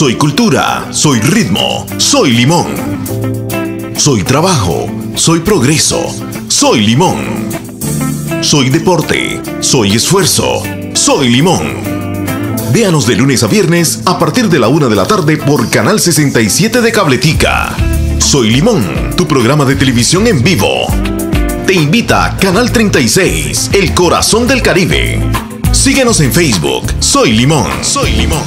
Soy cultura, soy ritmo, soy limón. Soy trabajo, soy progreso, soy limón. Soy deporte, soy esfuerzo, soy limón. Véanos de lunes a viernes a partir de la 1 de la tarde por Canal 67 de Cabletica. Soy Limón, tu programa de televisión en vivo. Te invita Canal 36, el corazón del Caribe. Síguenos en Facebook. Soy Limón. Soy Limón.